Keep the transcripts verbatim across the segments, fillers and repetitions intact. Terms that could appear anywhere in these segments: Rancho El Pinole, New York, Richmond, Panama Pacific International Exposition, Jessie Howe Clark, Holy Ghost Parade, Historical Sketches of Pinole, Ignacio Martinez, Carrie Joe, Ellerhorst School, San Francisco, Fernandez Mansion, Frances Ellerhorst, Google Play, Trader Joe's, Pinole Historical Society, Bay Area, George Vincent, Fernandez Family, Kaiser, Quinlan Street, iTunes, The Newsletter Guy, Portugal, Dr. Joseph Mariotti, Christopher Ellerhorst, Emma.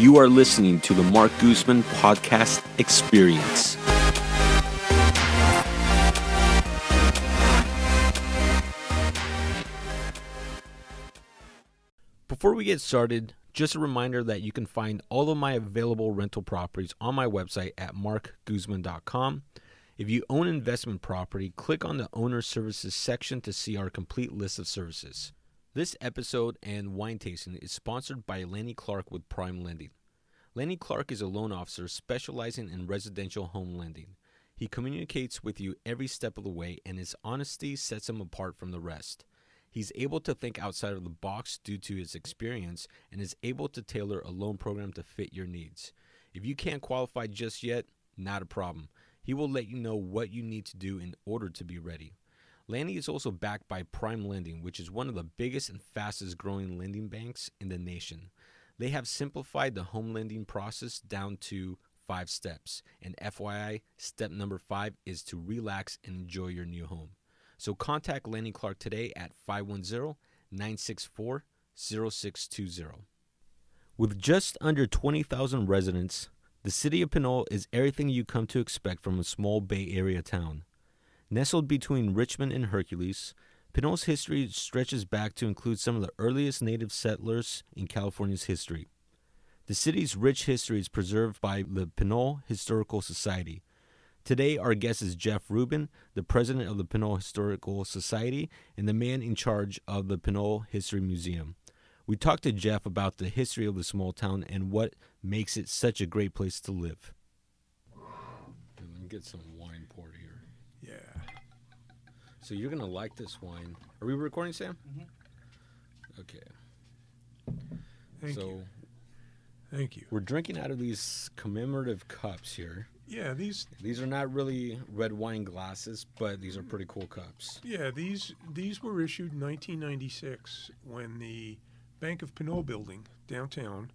You are listening to the Mark Guzman Podcast Experience. Before we get started, just a reminder that you can find all of my available rental properties on my website at mark guzman dot com. If you own investment property, click on the Owner Services section to see our complete list of services. This episode and wine tasting is sponsored by Lenny Clark with Prime Lending. Lenny Clark is a loan officer specializing in residential home lending. He communicates with you every step of the way, and his honesty sets him apart from the rest. He's able to think outside of the box due to his experience and is able to tailor a loan program to fit your needs. If you can't qualify just yet, not a problem. He will let you know what you need to do in order to be ready. Lenny is also backed by Prime Lending, which is one of the biggest and fastest growing lending banks in the nation. They have simplified the home lending process down to five steps. And F Y I, step number five is to relax and enjoy your new home. So contact Lenny Clark today at five one zero, nine six four, zero six two zero. With just under twenty thousand residents, the city of Pinole is everything you come to expect from a small Bay Area town. Nestled between Richmond and Hercules, Pinole's history stretches back to include some of the earliest native settlers in California's history. The city's rich history is preserved by the Pinole Historical Society. Today, our guest is Jeff Rubin, the president of the Pinole Historical Society and the man in charge of the Pinole History Museum. We talked to Jeff about the history of the small town and what makes it such a great place to live. Let me get some wine poured here. Yeah. So you're going to like this wine. Are we recording, Sam? Mm-hmm. Okay. Thank so you. Thank you. We're drinking out of these commemorative cups here. Yeah, these... These are not really red wine glasses, but these are pretty cool cups. Yeah, these, these were issued in nineteen ninety-six when the Bank of Pinole building downtown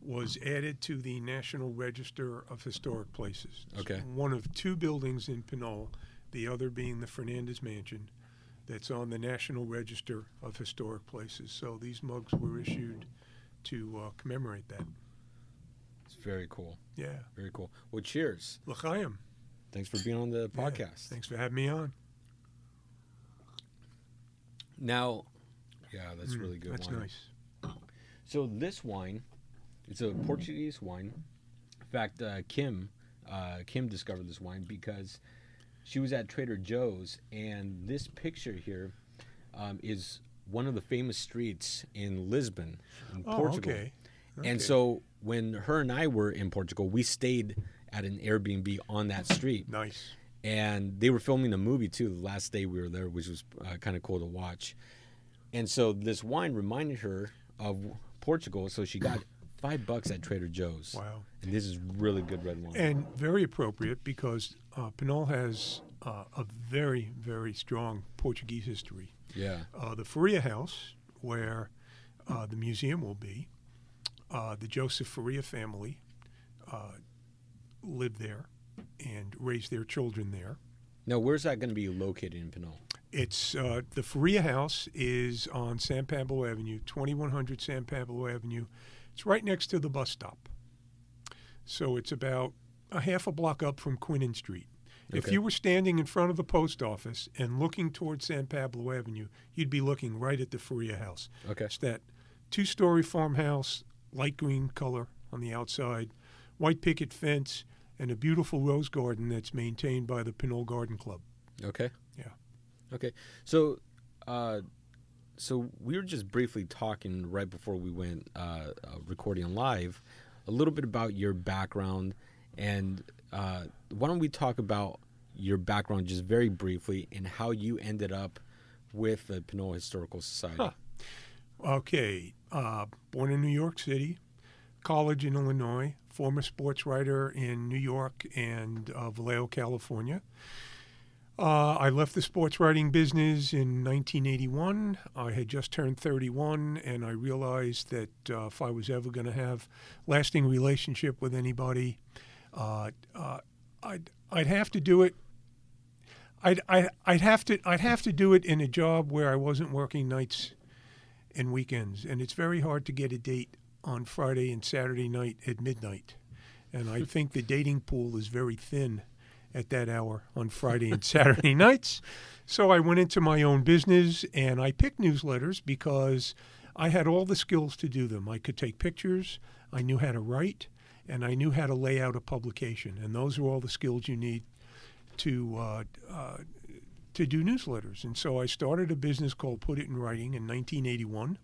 was added to the National Register of Historic Places. Okay. It's one of two buildings in Pinole, the other being the Fernandez Mansion that's on the National Register of Historic Places. So these mugs were issued to uh, commemorate that. It's very cool. Yeah. Very cool. Well, cheers. L'chaim. Thanks for being on the podcast. Yeah, thanks for having me on. Now... Yeah, that's mm, really good that's wine. That's nice. So this wine, it's a Portuguese wine. In fact, uh, Kim, uh, Kim discovered this wine because she was at Trader Joe's, and this picture here um, is one of the famous streets in Lisbon, in oh, Portugal. Okay. okay. And so when her and I were in Portugal, we stayed at an Airbnb on that street. Nice. And they were filming a movie, too, the last day we were there, which was uh, kind of cool to watch. And so this wine reminded her of Portugal, so she got five bucks at Trader Joe's. Wow. And this is really good red wine. And very appropriate because uh, Pinole has uh, a very, very strong Portuguese history. Yeah. Uh, the Faria House, where uh, the museum will be, uh, the Joseph Faria family uh, lived there and raised their children there. Now, where's that going to be located in Pinole? It's uh, the Faria House is on San Pablo Avenue, twenty-one hundred San Pablo Avenue. It's right next to the bus stop. So it's about a half a block up from Quinlan Street. Okay. If you were standing in front of the post office and looking towards San Pablo Avenue, you'd be looking right at the Faria House. Okay. It's that two-story farmhouse, light green color on the outside, white picket fence, and a beautiful rose garden that's maintained by the Pinole Garden Club. Okay. Yeah. Okay, so uh, so we were just briefly talking right before we went uh, uh, recording live a little bit about your background, and uh, why don't we talk about your background just very briefly and how you ended up with the Pinole Historical Society. Huh. Okay, uh, born in New York City, college in Illinois, former sports writer in New York and uh, Vallejo, California. Uh, I left the sports writing business in nineteen eighty-one. I had just turned thirty-one, and I realized that uh, if I was ever going to have lasting relationship with anybody, uh, uh, I'd I'd have to do it. I'd I, I'd have to I'd have to do it in a job where I wasn't working nights and weekends, and it's very hard to get a date on Friday and Saturday night at midnight. And I think the dating pool is very thin at that hour on Friday and Saturday nights. So I went into my own business and I picked newsletters because I had all the skills to do them. I could take pictures, I knew how to write, and I knew how to lay out a publication. And those are all the skills you need to uh, uh, to do newsletters. And so I started a business called Put It in Writing in nineteen eighty-one.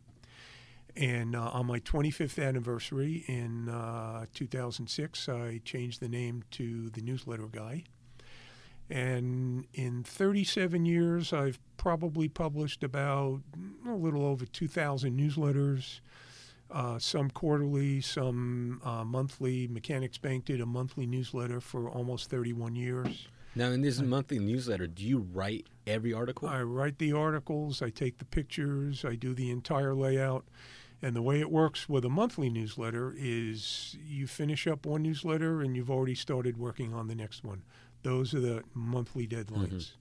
And uh, on my twenty-fifth anniversary in uh, two thousand six, I changed the name to The Newsletter Guy. And in thirty-seven years, I've probably published about a little over two thousand newsletters, uh, some quarterly, some uh, monthly. Mechanics Bank did a monthly newsletter for almost thirty-one years. Now, in this monthly newsletter, do you write every article? I write the articles. I take the pictures. I do the entire layout. And the way it works with a monthly newsletter is you finish up one newsletter and you've already started working on the next one. Those are the monthly deadlines.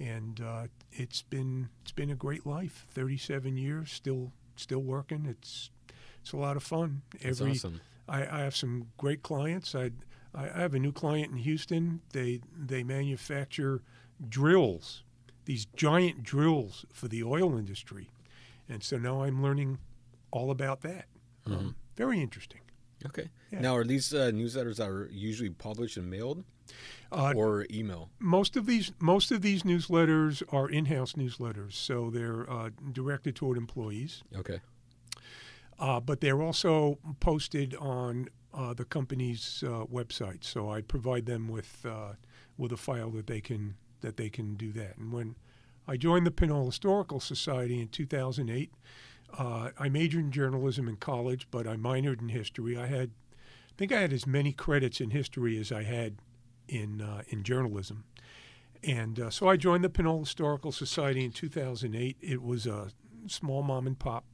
Mm-hmm. And uh, it's been it's been a great life. thirty-seven years, still still working. It's it's a lot of fun. That's every, awesome. I, I have some great clients. I I have a new client in Houston. They they manufacture drills, these giant drills for the oil industry. And so now I'm learning all about that. Mm-hmm. um, very interesting. Okay. Yeah. Now, are these uh, newsletters that are usually published and mailed, uh, or email? Most of these most of these newsletters are in-house newsletters, so they're uh, directed toward employees. Okay. Uh, but they're also posted on uh, the company's uh, website, so I provide them with uh, with a file that they can that they can do that. And when I joined the Pinole Historical Society in two thousand eight. Uh, I majored in journalism in college, but I minored in history. I had, I think I had as many credits in history as I had in uh, in journalism. And uh, so I joined the Pinole Historical Society in two thousand eight. It was a small mom-and-pop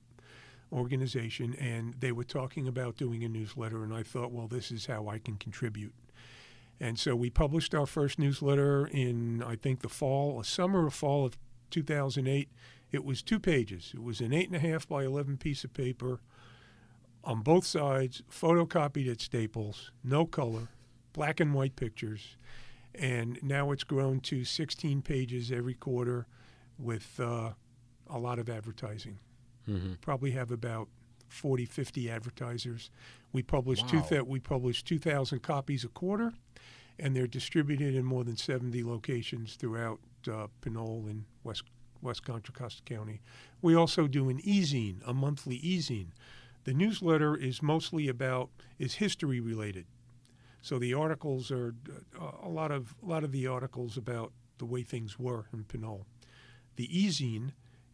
organization, and they were talking about doing a newsletter, and I thought, well, this is how I can contribute. And so we published our first newsletter in, I think, the fall, or summer or fall of two thousand eight. It was two pages. It was an eight and a half by eleven piece of paper on both sides, photocopied at Staples, no color, black and white pictures. And now it's grown to sixteen pages every quarter with uh, a lot of advertising. Mm-hmm. Probably have about forty, fifty advertisers. We publish, wow. two th- we publish two thousand copies a quarter, and they're distributed in more than seventy locations throughout uh, Pinole and West West Contra Costa County. We also do an e-zine, a monthly e-zine. The newsletter is mostly about, is history related. So the articles are, uh, a lot of a lot of the articles about the way things were in Pinole. The e-zine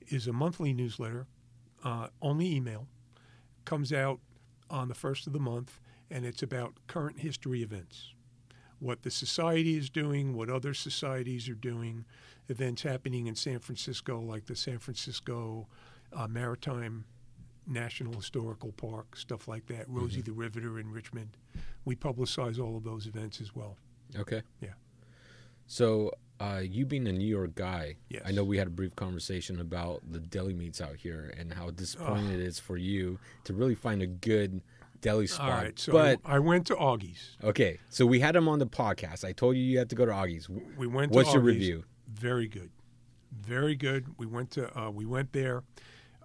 is a monthly newsletter, uh, only email, comes out on the first of the month, and it's about current history events. What the society is doing, what other societies are doing, events happening in San Francisco, like the San Francisco uh, Maritime National Historical Park, stuff like that, mm-hmm. Rosie the Riveter in Richmond. We publicize all of those events as well. Okay. Yeah. So uh, you being a New York guy, yes. I know we had a brief conversation about the deli meats out here and how disappointing uh, it is for you to really find a good deli spot. All right, so but I went to Augie's. Okay, so we had him on the podcast. I told you you had to go to Augie's. We went to What's Augie's. Your review? Very good, very good. We went to uh, we went there.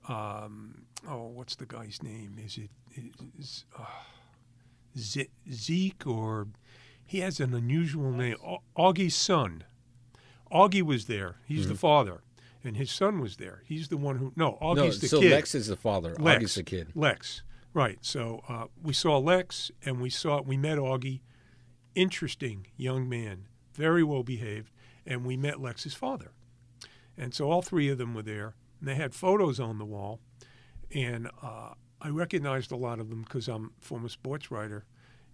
Um, oh, what's the guy's name? Is it is, uh, Z- Zeke or he has an unusual name? O- Augie's son. Augie was there. He's mm-hmm. the father, and his son was there. He's the one who no Augie's no, the so kid. So Lex is the father. Lex, Augie's the kid. Lex. Right. So uh, we saw Lex, and we saw we met Augie, interesting young man, very well behaved, and we met Lex's father, and so all three of them were there, and they had photos on the wall, and uh, I recognized a lot of them because I'm a former sports writer,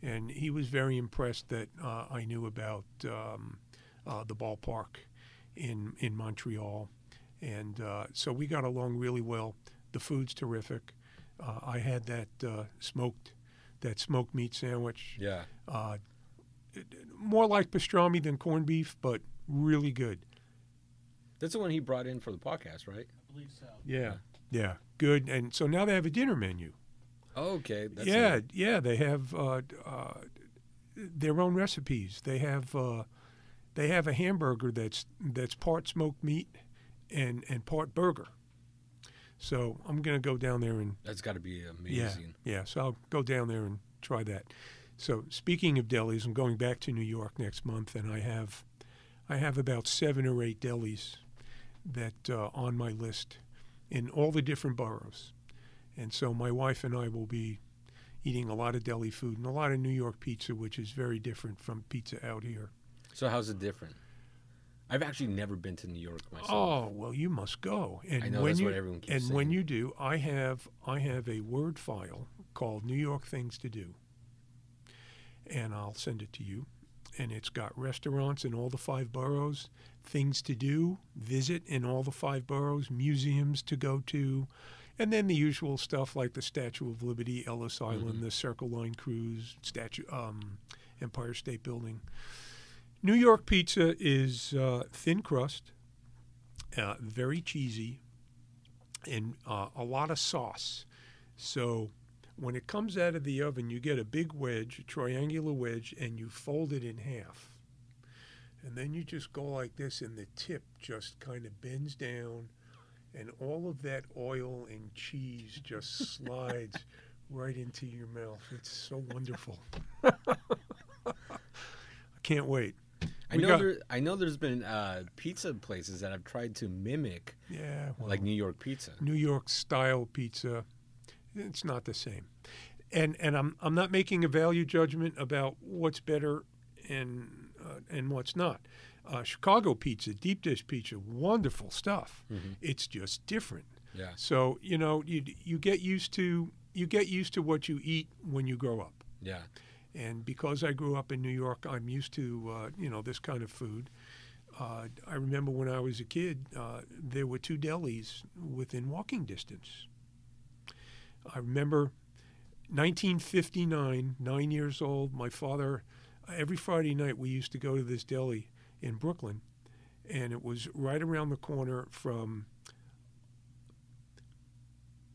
and he was very impressed that uh, I knew about um, uh, the ballpark in in Montreal, and uh, so we got along really well. The food's terrific. Uh, I had that uh, smoked, that smoked meat sandwich. Yeah. Uh, it, more like pastrami than corned beef, but really good. That's the one he brought in for the podcast, right? I believe so. Yeah. Yeah. Good. And so now they have a dinner menu. Okay. That's yeah, it. yeah. They have uh, uh, their own recipes. They have uh, they have a hamburger that's that's part smoked meat and and part burger. So I'm gonna go down there and that's got to be amazing. Yeah, yeah. So I'll go down there and try that. So speaking of delis, I'm going back to New York next month, and I have I have about seven or eight delis that uh, on my list in all the different boroughs. And so my wife and I will be eating a lot of deli food and a lot of New York pizza, which is very different from pizza out here. So how's it different? I've actually never been to New York myself. Oh, well, you must go. And I know when that's you, what everyone keeps and saying. And when you do, I have I have a Word file called New York Things to Do. And I'll send it to you. And it's got restaurants in all the five boroughs, things to do, visit in all the five boroughs, museums to go to, and then the usual stuff like the Statue of Liberty, Ellis Island, mm-hmm. the Circle Line Cruise, Statue, um, Empire State Building. New York pizza is uh, thin crust, uh, very cheesy, and uh, a lot of sauce. So when it comes out of the oven, you get a big wedge, a triangular wedge, and you fold it in half. And then you just go like this, and the tip just kind of bends down, and all of that oil and cheese just slides right into your mouth. It's so wonderful. I can't wait. I we know, got, there, I know there's been uh, pizza places that I've tried to mimic, yeah, well, like New York pizza. New York-style pizza. It's not the same. And and I'm I'm not making a value judgment about what's better and uh, and what's not. Uh, Chicago pizza, deep dish pizza, wonderful stuff. Mm-hmm. It's just different. Yeah. So, you know, you you get used to you get used to what you eat when you grow up. Yeah. And because I grew up in New York, I'm used to uh, you know, this kind of food. Uh, I remember when I was a kid, uh, there were two delis within walking distance. I remember nineteen fifty-nine, nine years old, my father, every Friday night we used to go to this deli in Brooklyn, and it was right around the corner from,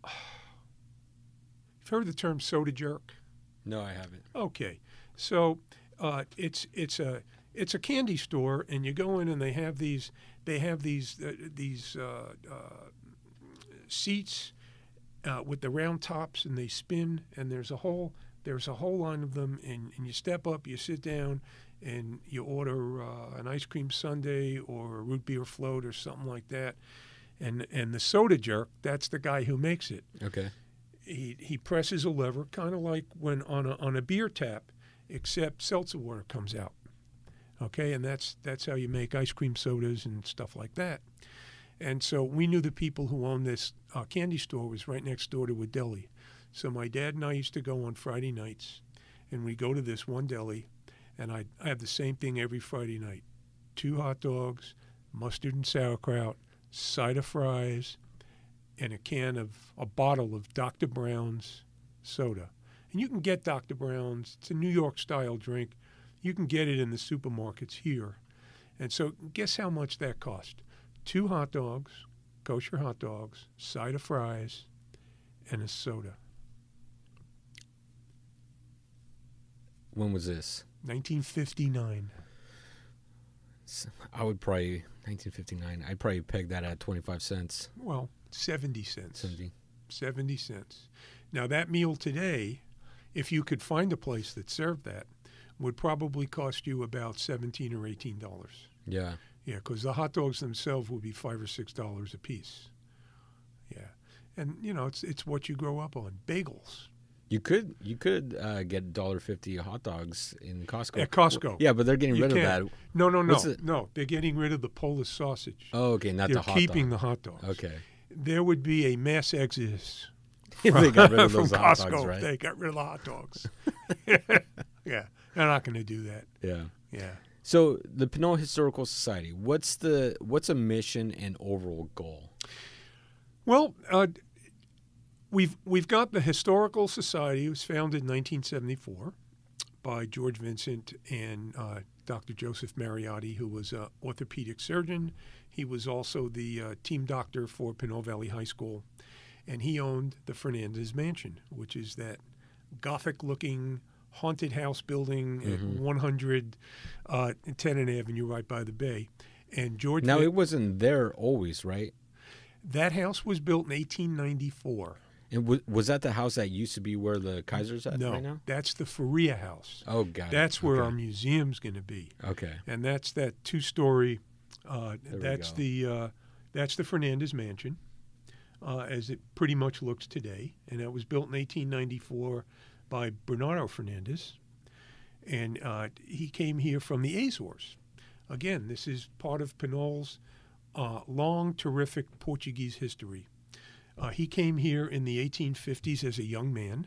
uh, you've heard the term soda jerk? No, I haven't. Okay. So uh, it's it's a it's a candy store, and you go in and they have these, they have these, uh, these uh, uh, seats Uh, with the round tops, and they spin, and there's a whole there's a whole line of them, and, and you step up, you sit down, and you order uh, an ice cream sundae or a root beer float or something like that, and and the soda jerk, that's the guy who makes it. Okay. He he presses a lever, kind of like when on a on a beer tap, except seltzer water comes out. Okay, and that's that's how you make ice cream sodas and stuff like that. And so we knew the people who owned this uh, candy store was right next door to a deli. So my dad and I used to go on Friday nights, and we'd go to this one deli, and I'd, I have the same thing every Friday night. Two hot dogs, mustard and sauerkraut, side of fries, and a can of, a bottle of Doctor Brown's soda. And you can get Doctor Brown's, it's a New York-style drink. You can get it in the supermarkets here. And so guess how much that cost? Two hot dogs, kosher hot dogs, side of fries, and a soda. When was this? nineteen fifty-nine. I would probably, nineteen fifty-nine, I'd probably peg that at twenty-five cents. Well, seventy cents. seventy. seventy cents. Now, that meal today, if you could find a place that served that, would probably cost you about seventeen or eighteen dollars. Yeah. Yeah, because the hot dogs themselves would be five or six dollars a piece. Yeah, and you know it's it's what you grow up on. Bagels. You could you could uh, get one dollar fifty hot dogs in Costco. At Costco. Yeah, but they're getting you rid can. of that. No, no, no, the... no. They're getting rid of the Polish sausage. Oh, okay, not they're the hot. They're keeping dog. the hot dogs. Okay. There would be a mass exodus from, if they got rid of those hot Costco, dogs, right? They got rid of the hot dogs. Yeah, they're not going to do that. Yeah. Yeah. So the Pinole Historical Society, what's the what's a mission and overall goal? Well, uh, we've we've got the Historical Society. It was founded in nineteen seventy-four by George Vincent and uh, Doctor Joseph Mariotti, who was an orthopedic surgeon. He was also the uh, team doctor for Pinole Valley High School, and he owned the Fernandez Mansion, which is that Gothic-looking haunted house building mm-hmm. at one hundred uh, Tennant Avenue right by the bay. And George Now, Vin- it wasn't there always, right? That house was built in eighteen ninety-four. And w- was that the house that used to be where the Kaiser's at no, right now? No, that's the Faria House. Oh, God. That's it. where okay. our museum's going to be. Okay. And that's that two-story. Uh, that's the uh, that's the Fernandez Mansion, uh, as it pretty much looks today. And that was built in eighteen ninety-four by Bernardo Fernandez. And uh, he came here from the Azores. Again, this is part of Pinole's uh, long, terrific Portuguese history. Uh, he came here in the eighteen fifties as a young man,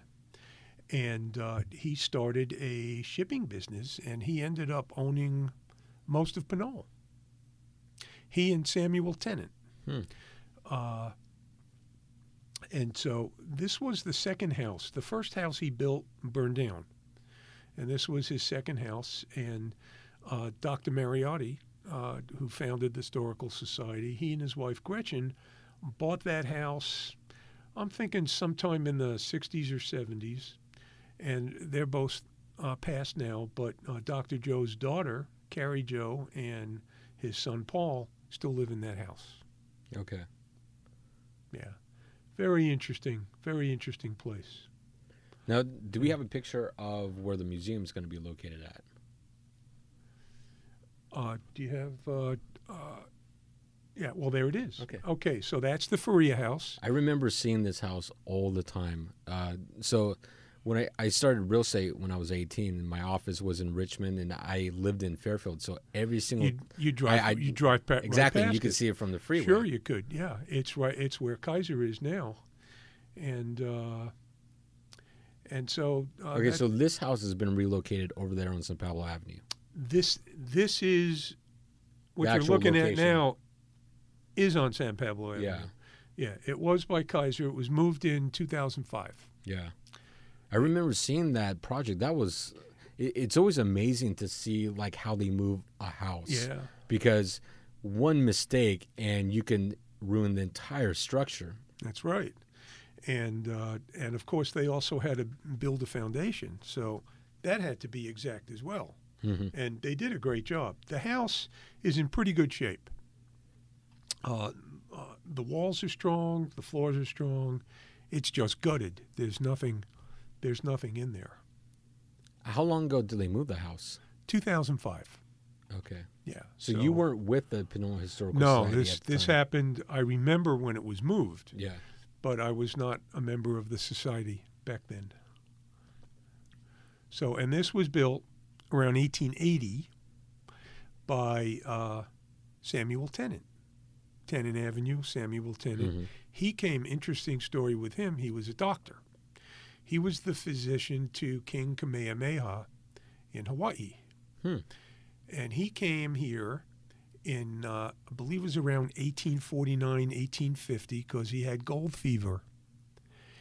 and uh, he started a shipping business, and he ended up owning most of Pinole. He and Samuel Tennant. Hmm. Uh, and so this was the second house. The first house he built burned down, and this was his second house. And uh, Doctor Mariotti, uh, who founded the Historical Society, he and his wife Gretchen bought that house, I'm thinking sometime in the sixties or seventies, and they're both uh, passed now, but uh, Doctor Joe's daughter, Carrie Joe, and his son Paul still live in that house. Okay. Yeah. Very interesting, very interesting place. Now, do we have a picture of where the museum's going to be located at? Uh, do you have... Uh, uh, Yeah, well, there it is. Okay. Okay, so that's the Faria House. I remember seeing this house all the time. Uh, so when I, I started real estate when I was eighteen, and my office was in Richmond, and I lived in Fairfield. So every single you, you drive, I, I, you drive pa- exactly. Right past you could it. see it from the freeway. Sure, you could. Yeah, it's right. It's where Kaiser is now, and uh, and so. Uh, okay, that, so this house has been relocated over there on San Pablo Avenue. This this is what the you're looking location. at now. Is on San Pablo Avenue. Yeah. Yeah, it was by Kaiser. It was moved in two thousand five. Yeah. I remember seeing that project. That was, it, it's always amazing to see, like, how they move a house. Yeah. Because one mistake and you can ruin the entire structure. That's right. And, uh, and of course, they also had to build a foundation. So that had to be exact as well. Mm-hmm. And they did a great job. The house is in pretty good shape. Uh, uh, the walls are strong, the floors are strong. It's just gutted. There's nothing. There's nothing in there. How long ago did they move the house? two thousand five. Okay. Yeah. So, so you weren't with the Pinole Historical no, Society. No, this at the this time. happened. I remember when it was moved. Yeah. But I was not a member of the society back then. So, and this was built around eighteen eighty by uh, Samuel Tennant. Tennant Avenue, Samuel Tennant. Mm-hmm. He came, interesting story with him, he was a doctor. He was the physician to King Kamehameha in Hawaii. Hmm. And he came here in, uh, I believe it was around eighteen forty-nine, eighteen fifty, because he had gold fever.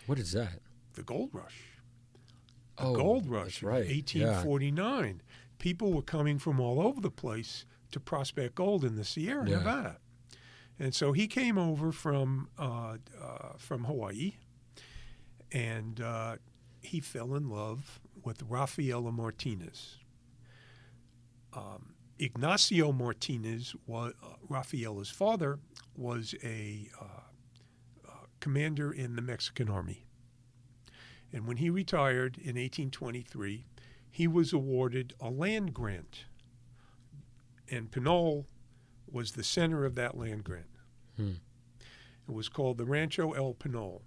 What is that? The gold rush. The oh, gold rush that's right. eighteen forty-nine. Yeah. People were coming from all over the place to prospect gold in the Sierra yeah. Nevada. And so he came over from uh, uh, from Hawaii, and uh, he fell in love with Rafaela Martinez. Um, Ignacio Martinez, was, uh, Rafaela's father, was a uh, uh, commander in the Mexican Army. And when he retired in eighteen twenty-three, he was awarded a land grant, and Pinole was the center of that land grant. Hmm. It was called the Rancho El Pinole,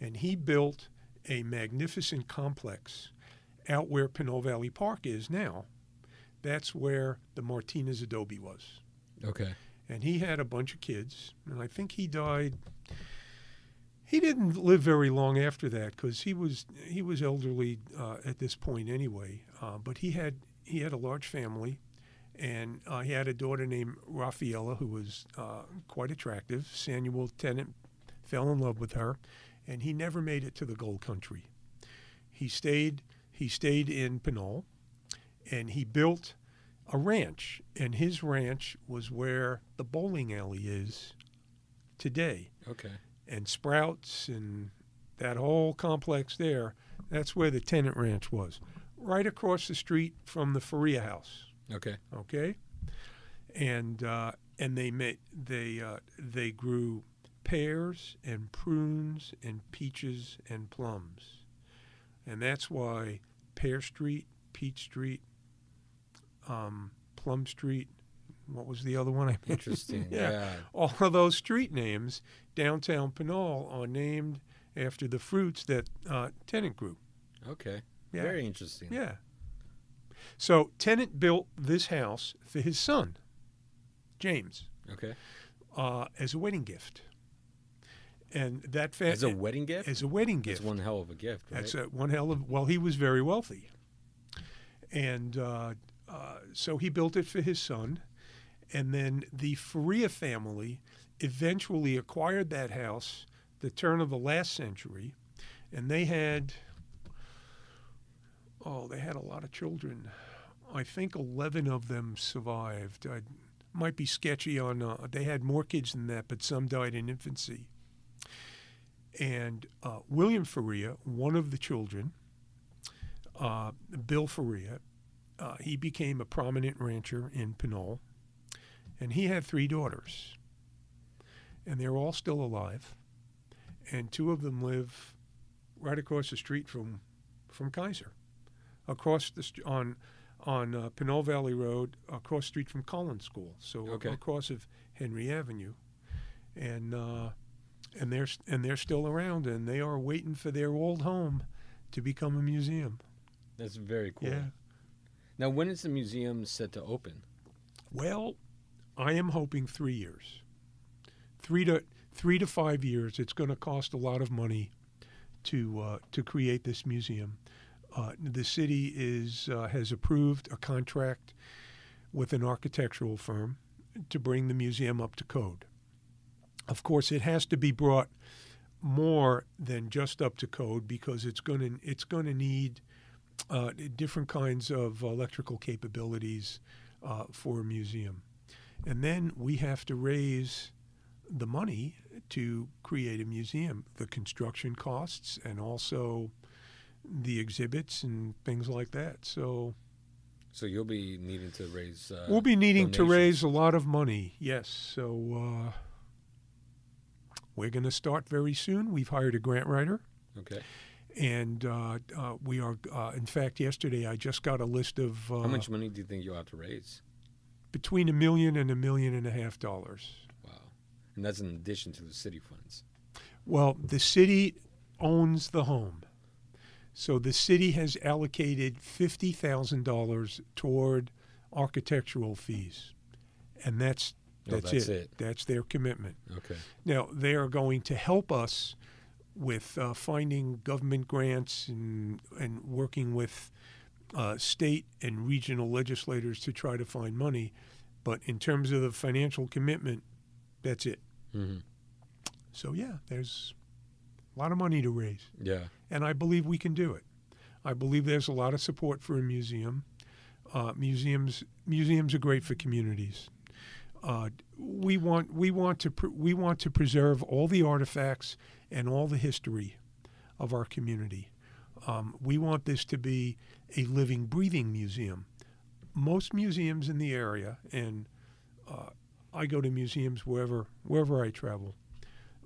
and he built a magnificent complex out where Pinole Valley Park is now. That's where the Martinez Adobe was. Okay. And he had a bunch of kids, and I think he died. He didn't live very long after that because he was he was elderly uh, at this point anyway. Uh, but he had he had a large family. And uh, he had a daughter named Rafaela who was uh, quite attractive. Samuel Tennant fell in love with her, and he never made it to the gold country. He stayed He stayed in Pinole, and he built a ranch. And his ranch was where the bowling alley is today. Okay. and Sprouts and that whole complex there, that's where the Tennant Ranch was, right across the street from the Faria House. Okay. Okay? And uh, and they made, they uh, they grew pears and prunes and peaches and plums. And that's why Pear Street, Peach Street, um, Plum Street, what was the other one I mentioned? Interesting, yeah. yeah. All of those street names, downtown Pinole, are named after the fruits that uh, Tennant grew. Okay, yeah. Very interesting. Yeah. So Tennant built this house for his son, James. Okay. Uh, as a wedding gift. And that fa- as a wedding gift? As a wedding gift. That's one hell of a gift, right? That's a, one hell of, well, he was very wealthy. And uh, uh, so he built it for his son. And then the Faria family eventually acquired that house the turn of the last century. And they had, oh, they had a lot of children. I think eleven of them survived. I might be sketchy on, uh, they had more kids than that, but some died in infancy. And uh, William Faria, one of the children, uh, Bill Faria, uh, he became a prominent rancher in Pinole. And he had three daughters. And they're all still alive. And two of them live right across the street from from Kaiser, across the st- on on uh, Pinole Valley Road, across the street from Collins School. So okay. across of Henry Avenue. And... Uh, And they're and they're still around, and they are waiting for their old home to become a museum. That's very cool. Yeah. Now, when is the museum set to open? Well, I am hoping three years, three to three to five years. It's going to cost a lot of money to uh, to create this museum. Uh, the city is uh, has approved a contract with an architectural firm to bring the museum up to code. Of course, it has to be brought more than just up to code because it's going to it's going to need uh, different kinds of electrical capabilities uh, for a museum. And then we have to raise the money to create a museum, the construction costs and also the exhibits and things like that. So so you'll be needing to raise uh, We'll be needing donations. to raise a lot of money. Yes. So uh we're going to start very soon. We've hired a grant writer. Okay. And uh, uh, we are, uh, in fact, yesterday I just got a list of... Uh, How much money do you think you'll have to raise? Between a million and a million and a half dollars. Wow. And that's in addition to the city funds. Well, the city owns the home. So the city has allocated fifty thousand dollars toward architectural fees. And that's... That's, oh, that's it. it. That's their commitment. Okay. Now, they are going to help us with uh, finding government grants and, and working with uh, state and regional legislators to try to find money. But in terms of the financial commitment, that's it. Mm-hmm. So, yeah, there's a lot of money to raise. Yeah. And I believe we can do it. I believe there's a lot of support for a museum. Uh, museums, museums are great for communities. Uh, we want we want to pre- we want to preserve all the artifacts and all the history of our community. Um, we want this to be a living, breathing museum. Most museums in the area, and uh, I go to museums wherever wherever I travel.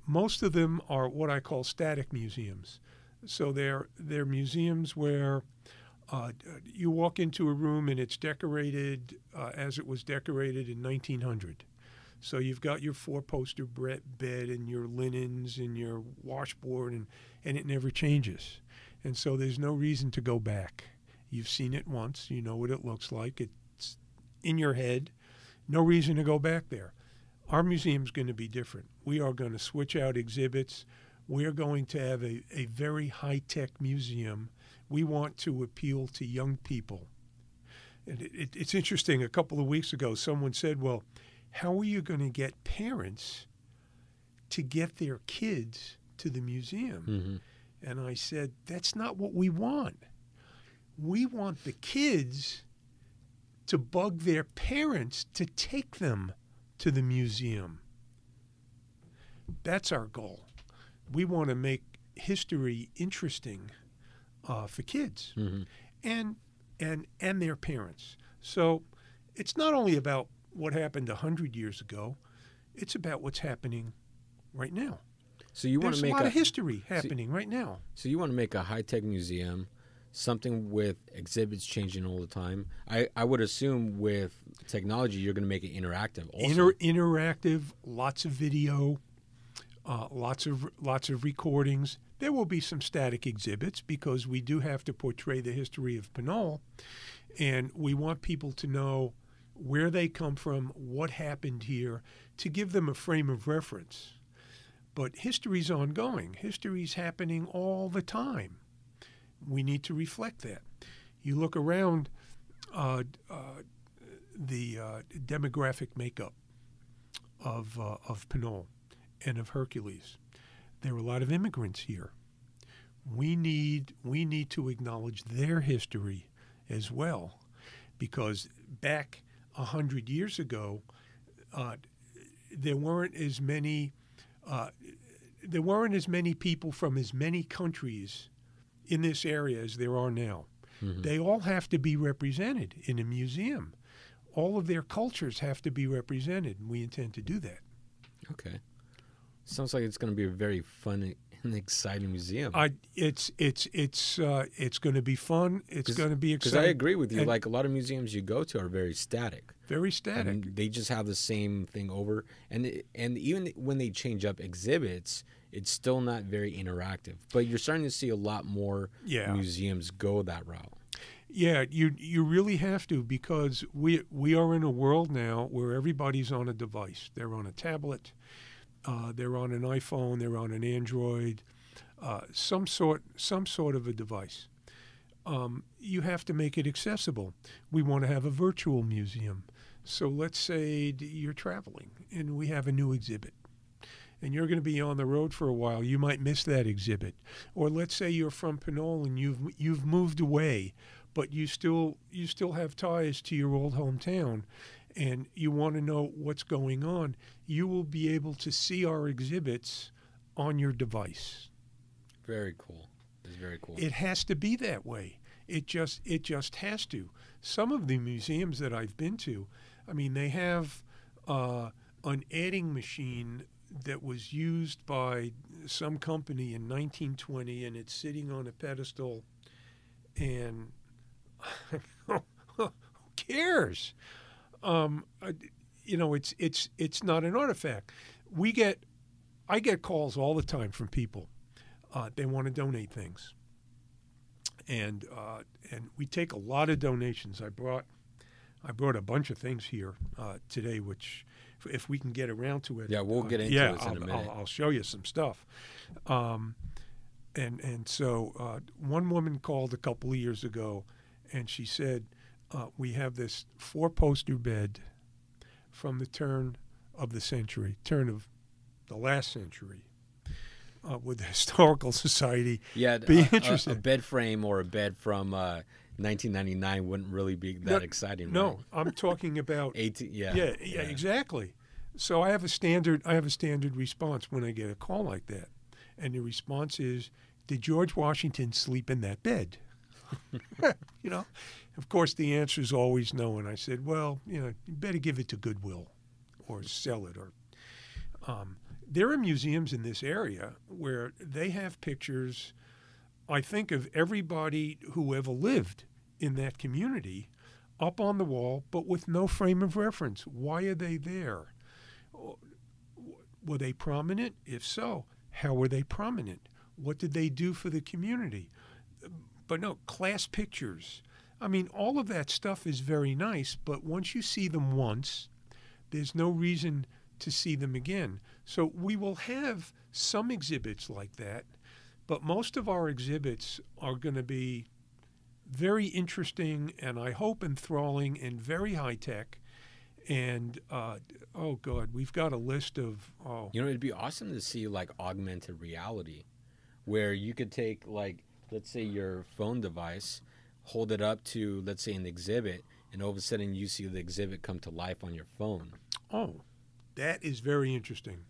Most of them are what I call static museums. So they're they're museums where. Uh, you walk into a room and it's decorated uh, as it was decorated in nineteen hundred. So you've got your four-poster bed and your linens and your washboard, and, and it never changes. And so there's no reason to go back. You've seen it once. You know what it looks like. It's in your head. No reason to go back there. Our museum's going to be different. We are going to switch out exhibits. We're going to have a, a very high-tech museum. We want to appeal to young people. And it, it, it's interesting. A couple of weeks ago, someone said, well, how are you going to get parents to get their kids to the museum? Mm-hmm. And I said, that's not what we want. We want the kids to bug their parents to take them to the museum. That's our goal. we want to make history interesting uh, for kids mm-hmm. and and and their parents. So it's not only about what happened one hundred years ago, it's about what's happening right now. So you want to make a lot a, of history happening so, right now. So you want to make a high-tech museum, something with exhibits changing all the time. I, I would assume with technology you're going to make it interactive also. Inter- interactive, lots of video, uh, lots of lots of recordings. There will be some static exhibits because we do have to portray the history of Pinole, and we want people to know where they come from, what happened here, to give them a frame of reference. But history's ongoing. History's happening all the time. We need to reflect that. You look around uh, uh, the uh, demographic makeup of, uh, of Pinole and of Hercules. There are a lot of immigrants here. We need, we need to acknowledge their history as well, because back one hundred years ago, uh, there weren't as many... Uh, there weren't as many people from as many countries in this area as there are now. Mm-hmm. They all have to be represented in a museum. All of their cultures have to be represented, and we intend to do that. Okay. Sounds like it's going to be a very fun and exciting museum. I, it's it's it's uh, it's going to be fun. It's going to be exciting. Because I agree with you. And, like, a lot of museums you go to are very static. Very static. And they just have the same thing over. And it, and even when they change up exhibits, it's still not very interactive. But you're starting to see a lot more yeah. museums go that route. Yeah, you you really have to, because we we are in a world now where everybody's on a device. They're on a tablet. Uh, they're on an iPhone, they're on an Android, uh, some sort some sort of a device. Um, you have to make it accessible. We want to have a virtual museum. So let's say you're traveling and we have a new exhibit and you're going to be on the road for a while. You might miss that exhibit. Or let's say you're from Pinole and you've you've moved away, but you still you still have ties to your old hometown, and you want to know what's going on, you will be able to see our exhibits on your device. Very cool. It's very cool. It has to be that way. It just it just has to. Some of the museums that I've been to, I mean, they have uh, an adding machine that was used by some company in nineteen twenty, and it's sitting on a pedestal, and who cares? Um, you know, it's it's it's not an artifact. We get, I get calls all the time from people. Uh, they want to donate things, and uh, and we take a lot of donations. I brought, I brought a bunch of things here uh, today, which, if we can get around to it, yeah, we'll uh, get into yeah, it in a minute. I'll, I'll show you some stuff. Um, and and so uh, one woman called a couple of years ago, and she said, Uh, we have this four-poster bed from the turn of the century, turn of the last century, uh, with the Historical Society. Yeah, be a, interested. A, a bed frame or a bed from uh, nineteen ninety-nine wouldn't really be that no, exciting. No, right? I'm talking about eighteen. Yeah, yeah, yeah, yeah, exactly. So I have a standard. I have a standard response when I get a call like that, and the response is, "Did George Washington sleep in that bed?" You know, of course, the answer is always no. And I said, well, you know, you better give it to Goodwill or sell it. Or um, there are museums in this area where they have pictures, I think, of everybody who ever lived in that community up on the wall, but with no frame of reference. Why are they there? Were they prominent? If so, how were they prominent? What did they do for the community? But no, class pictures. I mean, all of that stuff is very nice, but once you see them once, there's no reason to see them again. So we will have some exhibits like that, but most of our exhibits are going to be very interesting and, I hope, enthralling and very high-tech. And, uh, oh, God, we've got a list of... Oh. You know, it'd be awesome to see, like, augmented reality where you could take, like, let's say your phone device, hold it up to, let's say, an exhibit, and all of a sudden you see the exhibit come to life on your phone. Oh, that is very interesting.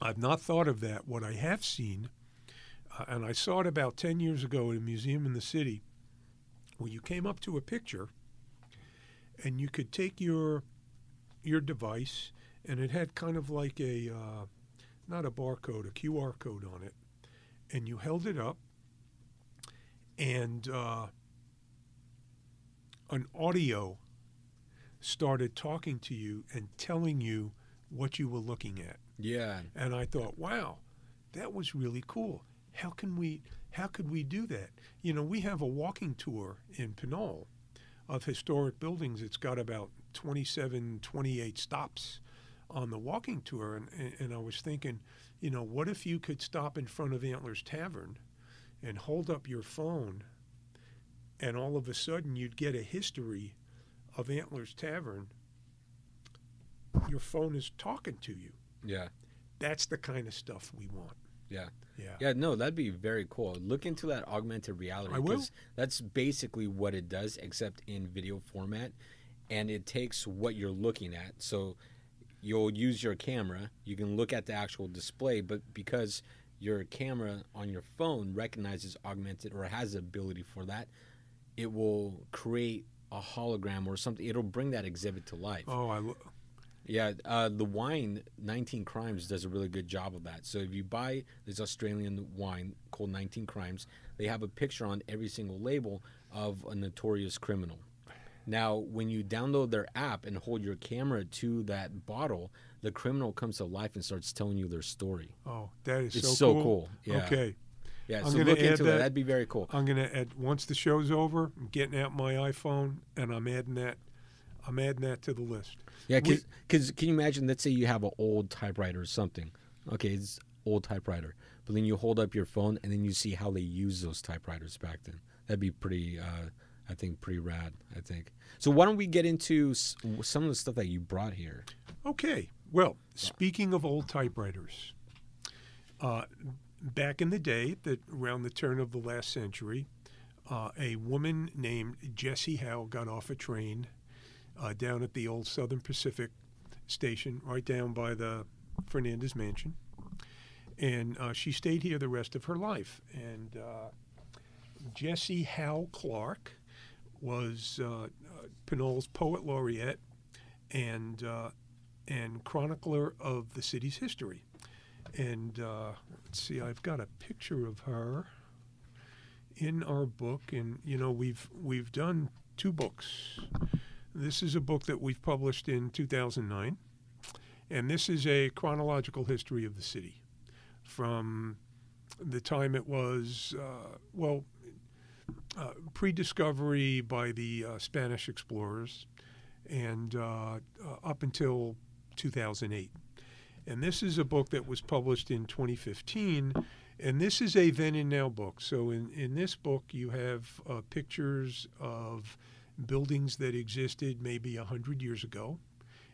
I've not thought of that. What I have seen, uh, and I saw it about ten years ago at a museum in the city, where you came up to a picture and you could take your your device, and it had kind of like a, uh, not a barcode, a Q R code on it, and you held it up, and uh, an audio started talking to you and telling you what you were looking at. Yeah. And I thought, wow, that was really cool. How can we, how could we do that? You know, we have a walking tour in Pinole of historic buildings. It's got about twenty-seven, twenty-eight stops on the walking tour. And, and, and I was thinking, you know, what if you could stop in front of Antler's Tavern and hold up your phone, and all of a sudden you'd get a history of Antler's Tavern. Your phone is talking to you. Yeah. That's the kind of stuff we want. Yeah. Yeah. Yeah, no, that'd be very cool. Look into that augmented reality. I will. That's basically what it does, except in video format. And it takes what you're looking at. So you'll use your camera. You can look at the actual display, but because your camera on your phone recognizes augmented or has the ability for that, it will create a hologram or something. It'll bring that exhibit to life. Oh, I lo- Yeah, uh, the wine, nineteen Crimes, does a really good job of that. So if you buy this Australian wine called nineteen Crimes, they have a picture on every single label of a notorious criminal. Now, when you download their app and hold your camera to that bottle, the criminal comes to life and starts telling you their story. Oh, that is it's so cool. It's so cool. Yeah. Okay. Yeah, I'm so look into that. It. That'd be very cool. I'm going to add, once the show's over, I'm getting out my iPhone, and I'm adding that. I'm adding that to the list. Yeah, because can you imagine, let's say you have an old typewriter or something. Okay, it's old typewriter. But then you hold up your phone, and then you see how they use those typewriters back then. That'd be pretty, uh, I think, pretty rad, I think. So why don't we get into s- some of the stuff that you brought here. Okay. Well, speaking of old typewriters, uh, back in the day, the, around the turn of the last century, uh, a woman named Jessie Howe got off a train Uh, down at the old Southern Pacific station, right down by the Fernandez Mansion. And uh, she stayed here the rest of her life. And uh, Jessie Howe Clark was uh, Pinole's poet laureate and uh, and chronicler of the city's history. And uh, let's see, I've got a picture of her in our book. And, you know, we've we've done two books. This is a book that we've published in two thousand nine, and this is a chronological history of the city from the time it was, uh, well, uh, pre-discovery by the uh, Spanish explorers and uh, uh, up until two thousand eight. And this is a book that was published in twenty fifteen, and this is a then and now book. So in, in this book, you have uh, pictures of buildings that existed maybe one hundred years ago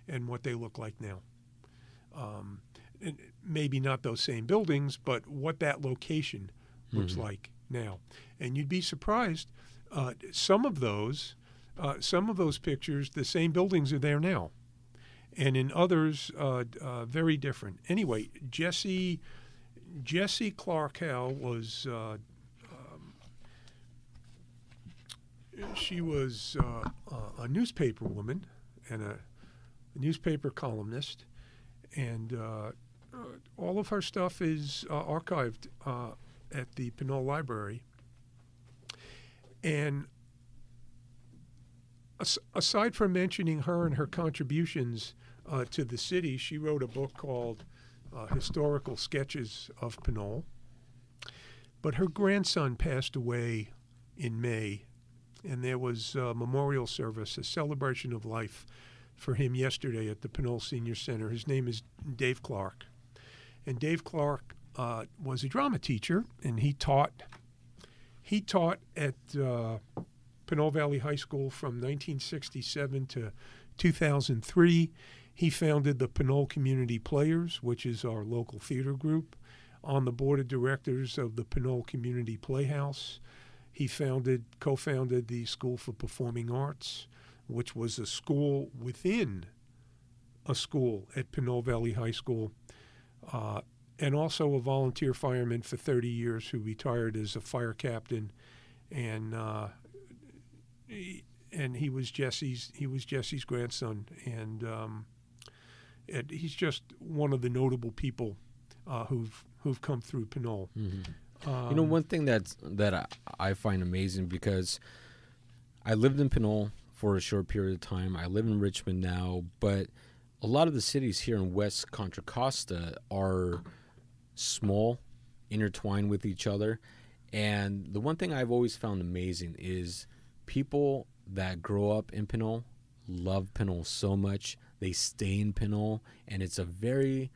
and what they look like now. Um, and maybe not those same buildings, but what that location looks mm-hmm. like now. And you'd be surprised. Uh, some of those, uh, some of those pictures, the same buildings are there now. And in others, uh, uh, very different. Anyway, Jessie, Jessie Clark Howe was... Uh, She was uh, a newspaper woman and a, a newspaper columnist, and uh, all of her stuff is uh, archived uh, at the Pinole Library. And as- aside from mentioning her and her contributions uh, to the city, she wrote a book called uh, Historical Sketches of Pinole. But her grandson passed away in May, and there was a memorial service, a celebration of life for him yesterday at the Pinole Senior Center. His name is Dave Clark. And Dave Clark uh, was a drama teacher, and he taught he taught at uh, Pinole Valley High School from nineteen sixty-seven to two thousand three. He founded the Pinole Community Players, which is our local theater group, on the board of directors of the Pinole Community Playhouse. He founded, co-founded the School for Performing Arts, which was a school within a school at Pinole Valley High School. Uh, and also a volunteer fireman for thirty years who retired as a fire captain, and uh, he, and he was Jesse's he was Jesse's grandson, and um, it, he's just one of the notable people uh, who've who've come through Pinole. Mm-hmm. um, you know, one thing that's that I, I find amazing, because I lived in Pinole for a short period of time. I live in Richmond now, but a lot of the cities here in West Contra Costa are small, intertwined with each other. And the one thing I've always found amazing is people that grow up in Pinole love Pinole so much. They stay in Pinole, and it's a very,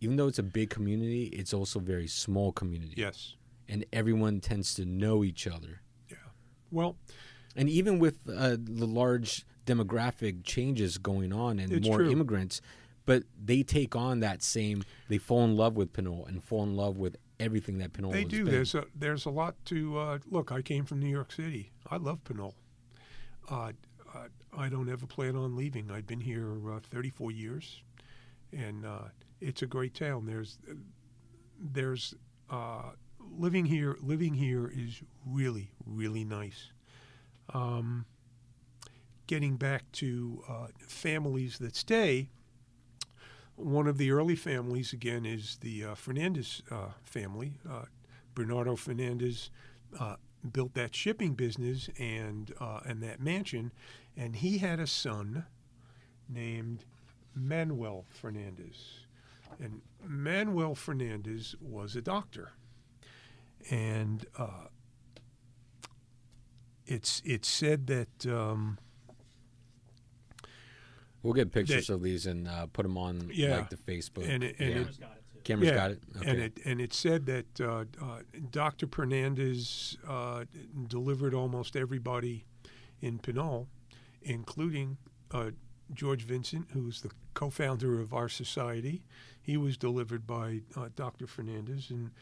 even though it's a big community, it's also a very small community. Yes. And everyone tends to know each other. Yeah. Well, and even with uh, the large demographic changes going on and it's more true. immigrants, but they take on that same, they fall in love with Pinole and fall in love with everything that Pinole they has do. Been. There's a, there's a lot to, uh, look, I came from New York City. I love Pinole. Uh, I, I don't ever plan on leaving. I've been here uh, thirty-four years, and uh, it's a great town. There's, there's, uh, living here, living here is really, really nice. Um, getting back to uh, families that stay, one of the early families, again, is the uh, Fernandez uh, family. Uh, Bernardo Fernandez uh, built that shipping business and, uh, and that mansion, and he had a son named Manuel Fernandez. And Manuel Fernandez was a doctor. And uh, It's it's said that um, we'll get pictures that, of these and uh, put them on yeah, like the Facebook. And it, and yeah. It, Cameras yeah, got it. Okay. And it and it said that uh, uh, Doctor Fernandez uh, delivered almost everybody in Pinole, including uh, George Vincent, who's the co-founder of our society. He was delivered by uh, Doctor Fernandez, and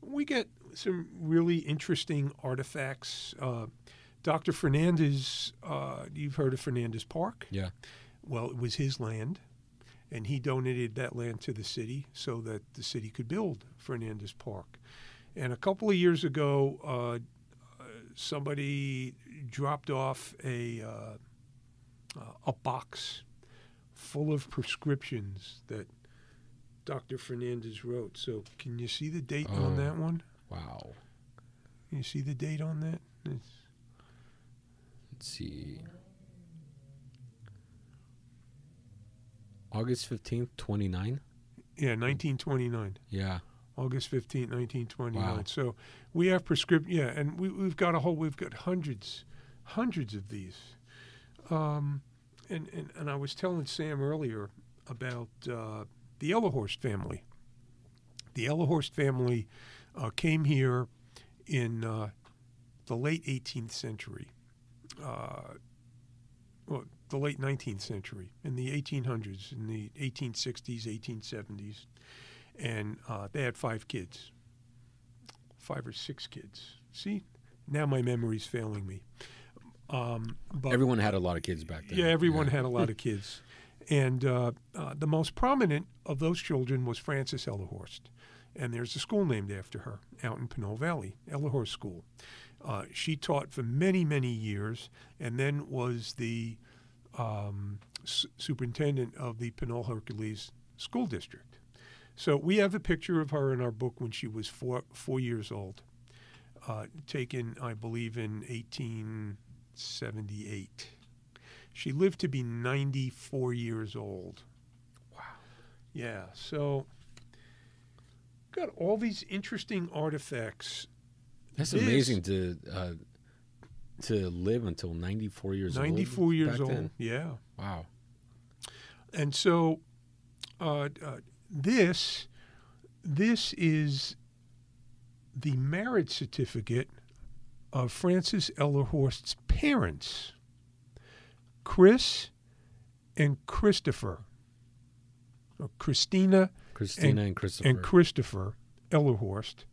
we get some really interesting artifacts. Uh, Doctor Fernandez, uh, you've heard of Fernandez Park? Yeah. Well, it was his land, and he donated that land to the city so that the city could build Fernandez Park. And a couple of years ago, uh, uh, somebody dropped off a uh, uh, a box full of prescriptions that Doctor Fernandez wrote. So can you see the date oh, on that one? Wow. Can you see the date on that? It's Let's see. August fifteenth, twenty-nine? Yeah, nineteen twenty-nine. Yeah. August fifteenth, nineteen twenty-nine. Wow. So we have prescription. Yeah, and we, we've got a whole, we've got hundreds, hundreds of these. Um, and, and, and I was telling Sam earlier about uh, the Ellerhorst family. The Ellerhorst family uh, came here in uh, the late eighteenth century. Uh, well, the late nineteenth century, in the eighteen hundreds, in the eighteen sixties, eighteen seventies, and uh, they had five kids, five or six kids. See, now my memory's failing me. Um, but everyone had a lot of kids back then. Yeah, everyone yeah. had a lot of kids, and uh, uh, the most prominent of those children was Frances Ellerhorst, and there's a school named after her out in Pinole Valley, Ellerhorst School. Uh, she taught for many, many years, and then was the um, su superintendent of the Pinole Hercules School District. So we have a picture of her in our book when she was four, four years old, uh, taken, I believe, in eighteen seventy-eight. She lived to be ninety-four years old. Wow. Yeah, so got all these interesting artifacts. That's this, amazing to uh, to live until ninety-four years old. ninety-four years old, yeah. Wow. And so uh, uh, this this is the marriage certificate of Frances Ellerhorst's parents, Chris and Christopher, or Christina, Christina and, and Christopher and Christopher Ellerhorst.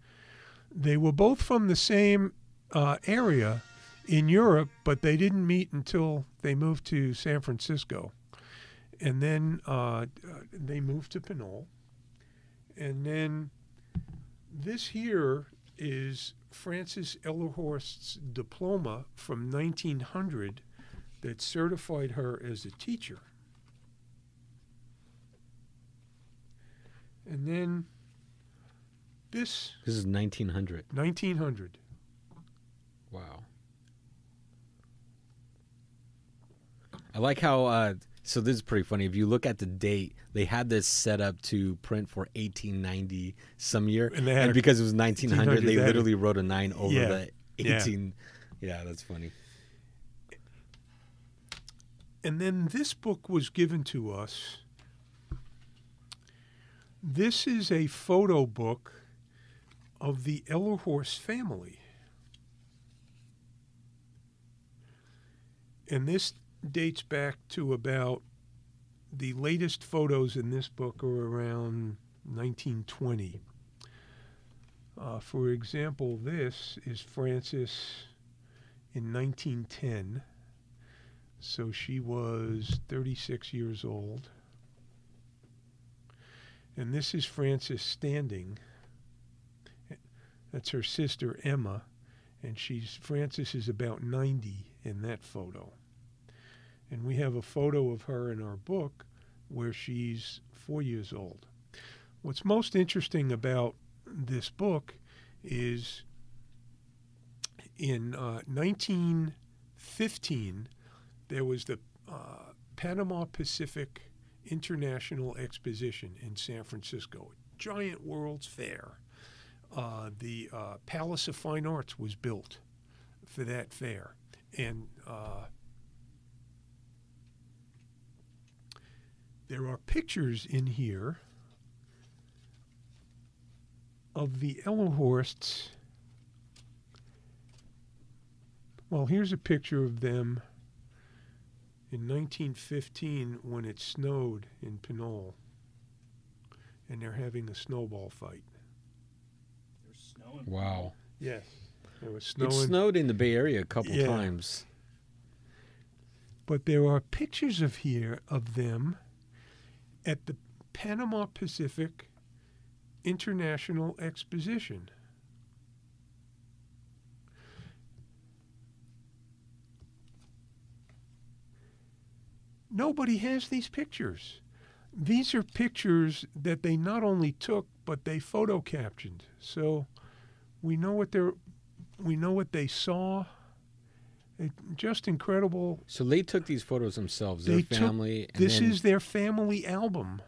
They were both from the same uh, area in Europe, but they didn't meet until they moved to San Francisco. And then uh, they moved to Pinole. And then this here is Frances Ellerhorst's diploma from nineteen hundred that certified her as a teacher. And then this. This is nineteen hundred. nineteen hundred. Wow. I like how, uh, so this is pretty funny. If you look at the date, they had this set up to print for eighteen ninety some year. And, they had and because it was nineteen hundred, they literally wrote a nine over yeah, the eighteen. Yeah. Yeah, that's funny. And then this book was given to us. This is a photo book of the Ellerhorst family. And this dates back to about the latest photos in this book are around nineteen twenty. Uh, for example, this is Frances in nineteen ten. So she was thirty-six years old. And this is Frances standing. That's her sister, Emma. And she's Frances is about ninety in that photo. And we have a photo of her in our book where she's four years old. What's most interesting about this book is in uh, nineteen fifteen, there was the uh, Panama Pacific International Exposition in San Francisco, a giant World's Fair. Uh, the uh, Palace of Fine Arts was built for that fair. And uh, there are pictures in here of the Ellerhorsts. Well, here's a picture of them in nineteen fifteen when it snowed in Pinole. And they're having a snowball fight. There's snow in Pinole. Wow. Yes. There was snow. It snowed in the Bay Area a couple yeah. times. But there are pictures of here of them at the Panama Pacific International Exposition. Nobody has these pictures. These are pictures that they not only took, but they photo captioned. So we know what they're we know what they saw. It, just incredible. So they took these photos themselves, their they family. Took, and this then, is their family album.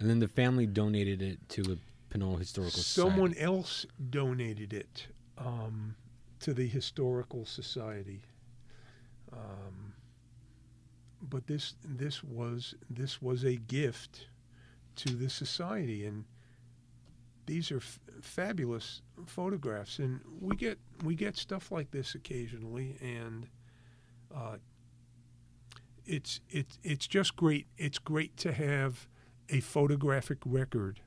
And then the family donated it to the Pinole Historical Someone Society. Someone else donated it um, to the Historical Society. Um, but this this was this was a gift to the society, and these are f fabulous photographs, and we get we get stuff like this occasionally, and uh, it's it's it's just great. It's great to have a photographic record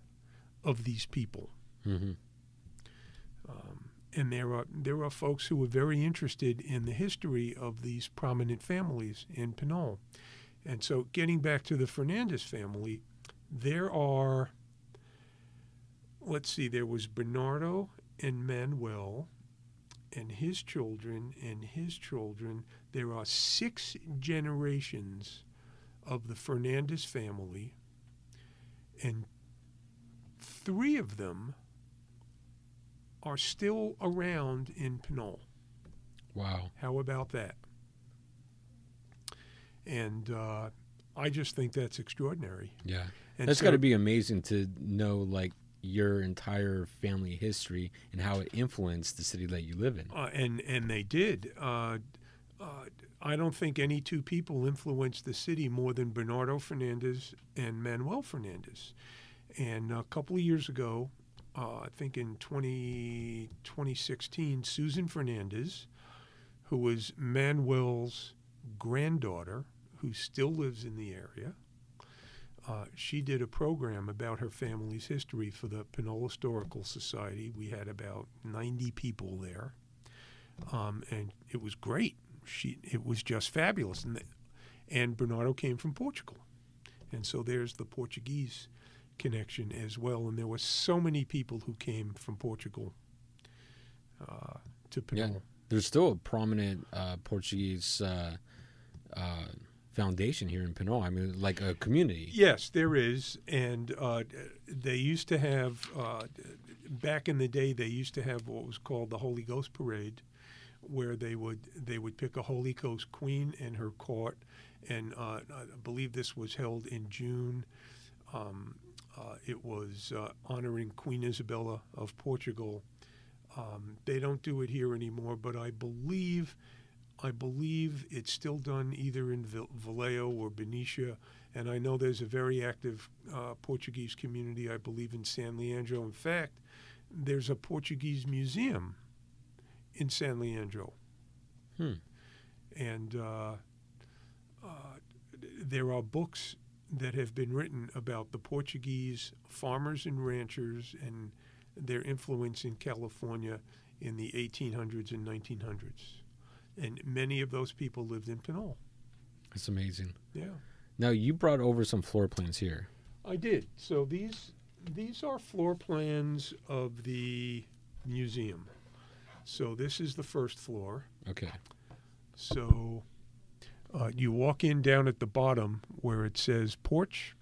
of these people, mm-hmm. um, and there are there are folks who are very interested in the history of these prominent families in Pinole, and so getting back to the Fernandez family, there are. Let's see, there was Bernardo and Manuel and his children and his children. There are six generations of the Fernandez family, and three of them are still around in Pinole. Wow. How about that? And uh, I just think that's extraordinary. Yeah. And that's so, got to be amazing to know, like, your entire family history and how it influenced the city that you live in. Uh, and, and they did. Uh, uh, I don't think any two people influenced the city more than Bernardo Fernandez and Manuel Fernandez. And a couple of years ago, uh, I think in twenty sixteen, Susan Fernandez, who was Manuel's granddaughter, who still lives in the area, Uh, she did a program about her family's history for the Pinole Historical Society. We had about ninety people there, um, and it was great. She, it was just fabulous. And, the, and Bernardo came from Portugal, and so there's the Portuguese connection as well. And there were so many people who came from Portugal uh, to Pinole. Yeah, there's still a prominent uh, Portuguese uh, uh, foundation here in Pinole. I mean, like a community. Yes, there is. And uh, they used to have, uh, back in the day, they used to have what was called the Holy Ghost Parade, where they would they would pick a Holy Ghost queen and her court. And uh, I believe this was held in June. Um, uh, it was uh, honoring Queen Isabella of Portugal. Um, they don't do it here anymore, but I believe I believe it's still done either in Vallejo or Benicia. And I know there's a very active uh, Portuguese community, I believe, in San Leandro. In fact, there's a Portuguese museum in San Leandro. Hmm. And uh, uh, there are books that have been written about the Portuguese farmers and ranchers and their influence in California in the eighteen hundreds and nineteen hundreds. And many of those people lived in Pinole. That's amazing. Yeah. Now, you brought over some floor plans here. I did. So these these are floor plans of the museum. So this is the first floor. Okay. So uh, you walk in down at the bottom where it says porch,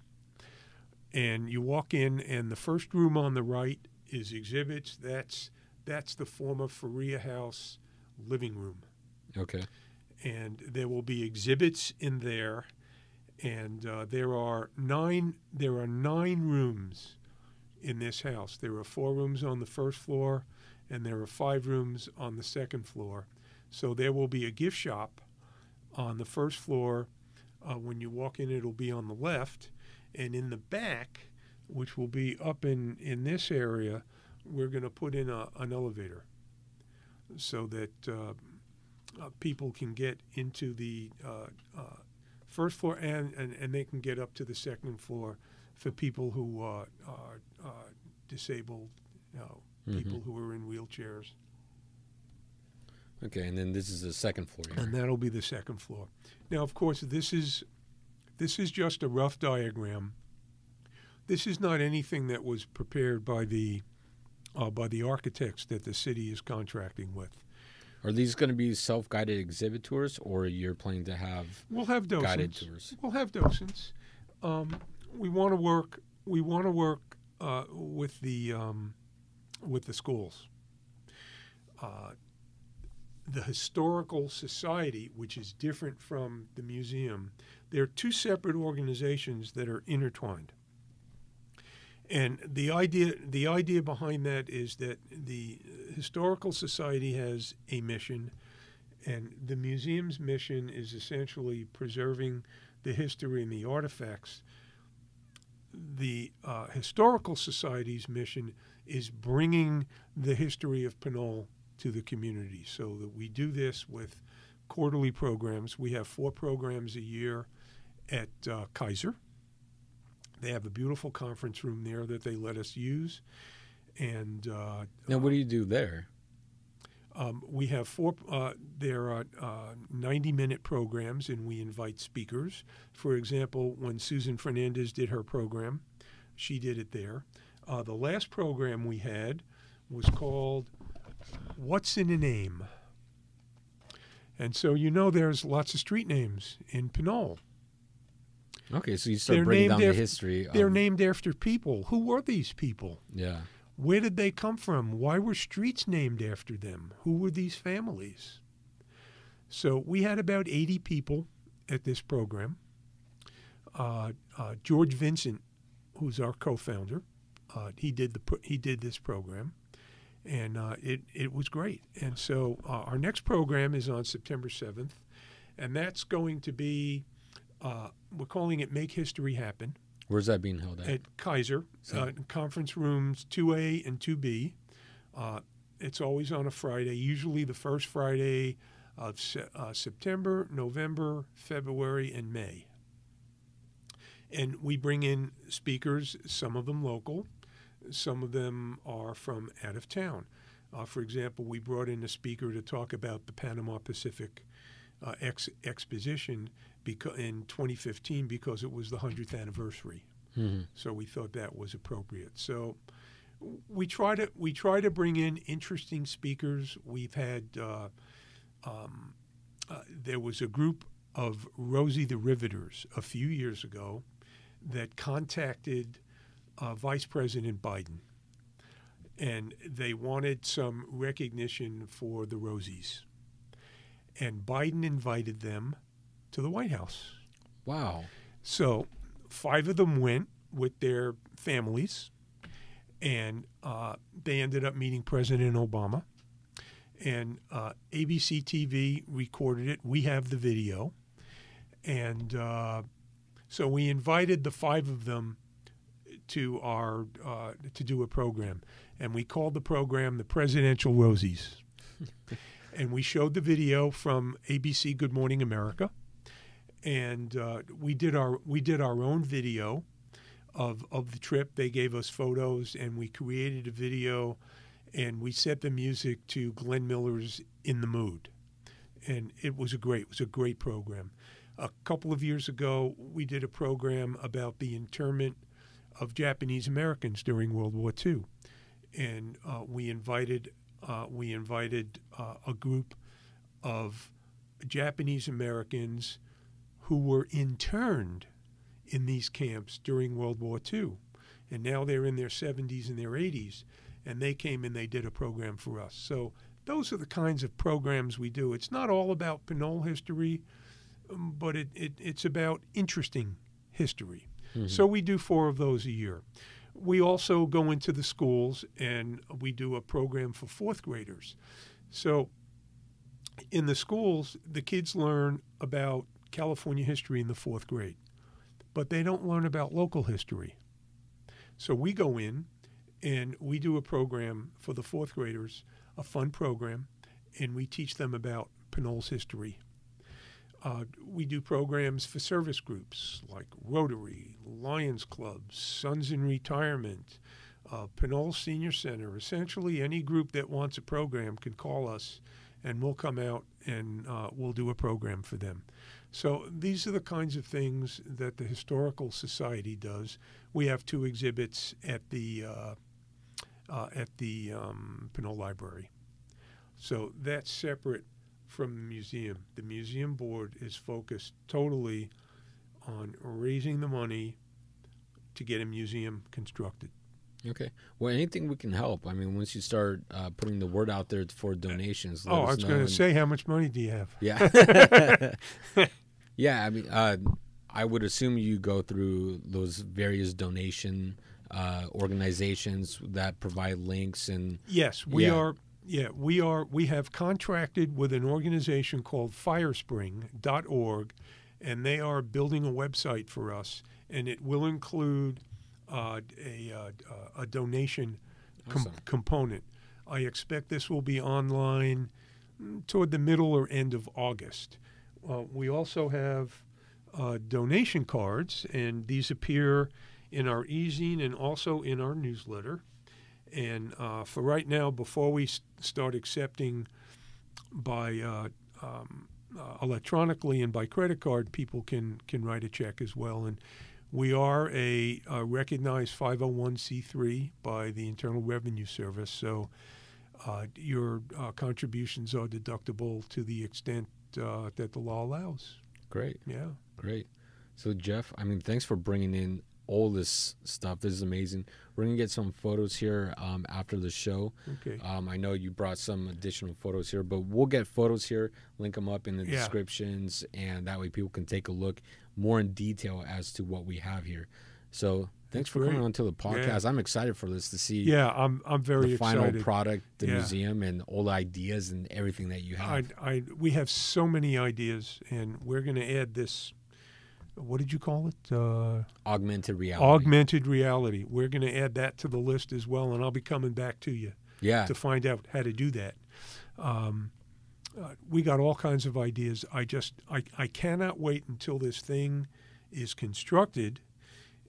and you walk in, and the first room on the right is exhibits. That's, that's the former Faria House living room. Okay. And there will be exhibits in there, and uh, there are nine. There are nine rooms in this house. There are four rooms on the first floor, and there are five rooms on the second floor. So there will be a gift shop on the first floor. Uh, when you walk in, it'll be on the left, and in the back, which will be up in in this area, we're going to put in a, an elevator, so that. Uh, Uh, people can get into the uh, uh, first floor, and, and, and they can get up to the second floor for people who uh, are uh, disabled, you know, mm-hmm. people who are in wheelchairs. Okay, and then this is the second floor. Here. And that'll be the second floor. Now, of course, this is this is just a rough diagram. This is not anything that was prepared by the uh, by the architects that the city is contracting with. Are these going to be self-guided exhibit tours, or you're planning to have, we'll have docents. guided tours? We'll have docents. Um, we want to work. We want to work uh, with the um, with the schools. Uh, the Historical Society, which is different from the museum, there are two separate organizations that are intertwined. And the idea the idea behind that is that the Historical Society has a mission, and the museum's mission is essentially preserving the history and the artifacts. The uh, Historical Society's mission is bringing the history of Pinole to the community, so that we do this with quarterly programs. We have four programs a year at uh, Kaiser. They have a beautiful conference room there that they let us use. And uh, now, what do you do there? Um, we have four. Uh, there are ninety-minute uh, programs, and we invite speakers. For example, when Susan Fernandez did her program, she did it there. Uh, the last program we had was called "What's in a Name," and so you know there's lots of street names in Pinole. Okay, so you start bringing down the history. They're named after people. Who were these people? Yeah. Where did they come from? Why were streets named after them? Who were these families? So we had about eighty people at this program. Uh, uh, George Vincent, who's our co-founder, uh, he did the he did this program, and uh, it it was great. And so uh, our next program is on September seventh, and that's going to be. Uh, we're calling it Make History Happen. Where's that being held at? At Kaiser, uh, conference rooms two A and two B. Uh, it's always on a Friday, usually the first Friday of se uh, September, November, February, and May. And we bring in speakers, some of them local, some of them are from out of town. Uh, for example, we brought in a speaker to talk about the Panama Pacific uh, ex Exposition, because in twenty fifteen, because it was the hundredth anniversary. Mm-hmm. So we thought that was appropriate. So we try to we try to bring in interesting speakers. We've had uh, um, uh, there was a group of Rosie the Riveters a few years ago that contacted uh, Vice President Biden, and they wanted some recognition for the Rosies. And Biden invited them to the White House. Wow. So five of them went with their families, and uh, they ended up meeting President Obama. And uh, A B C T V recorded it. We have the video. And uh, so we invited the five of them to our uh, to do a program. And we called the program the Presidential Rosies. And we showed the video from A B C Good Morning America, and uh, we did our we did our own video of of the trip. They gave us photos, and we created a video, and we set the music to Glenn Miller's "In the Mood," and it was a great it was a great program. A couple of years ago, we did a program about the internment of Japanese Americans during World War Two, and uh, we invited. Uh, we invited uh, a group of Japanese Americans who were interned in these camps during World War Two. And now they're in their seventies and their eighties. And they came and they did a program for us. So those are the kinds of programs we do. It's not all about Pinole history, but it, it, it's about interesting history. Mm-hmm. So we do four of those a year. We also go into the schools, and we do a program for fourth graders. So in the schools, the kids learn about California history in the fourth grade, but they don't learn about local history. So we go in, and we do a program for the fourth graders, a fun program, and we teach them about Pinole's history. Uh, we do programs for service groups like Rotary, Lions Clubs, Sons in Retirement, uh, Pinole Senior Center. Essentially, any group that wants a program can call us, and we'll come out and uh, we'll do a program for them. So these are the kinds of things that the Historical Society does. We have two exhibits at the uh, uh, at the um, Pinole Library. So that's separate from the museum. The museum board is focused totally on raising the money to get a museum constructed. Okay. Well, anything we can help. I mean, once you start uh, putting the word out there for donations, oh, I was going to say, how much money do you have? Yeah. Yeah. I mean, uh, I would assume you go through those various donation uh, organizations that provide links and. Yes, we yeah. are. Yeah, we are. We have contracted with an organization called firespring dot org, and they are building a website for us, and it will include uh, a, uh, a donation com awesome. component. I expect this will be online toward the middle or end of August. Uh, we also have uh, donation cards, and these appear in our e-zine and also in our newsletter. And uh, for right now, before we start accepting by uh, um, uh, electronically and by credit card, people can, can write a check as well. And we are a, a recognized five oh one c three by the Internal Revenue Service, so uh, your uh, contributions are deductible to the extent uh, that the law allows. Great. Yeah. Great. So, Jeff, I mean, thanks for bringing in all this stuff. This is amazing. We're gonna get some photos here um, after the show. Okay. Um, I know you brought some additional photos here, but we'll get photos here, link them up in the yeah. descriptions, and that way people can take a look more in detail as to what we have here. So thanks That's for great. coming on to the podcast. Yeah. I'm excited for this to see. Yeah, I'm. I'm very the final excited. product, the yeah. museum, and all the ideas and everything that you have. I, I we have so many ideas, and we're gonna add this. What did you call it? Uh, augmented reality. Augmented reality. We're going to add that to the list as well, and I'll be coming back to you yeah. to find out how to do that. Um, uh, we got all kinds of ideas. I just I, I cannot wait until this thing is constructed,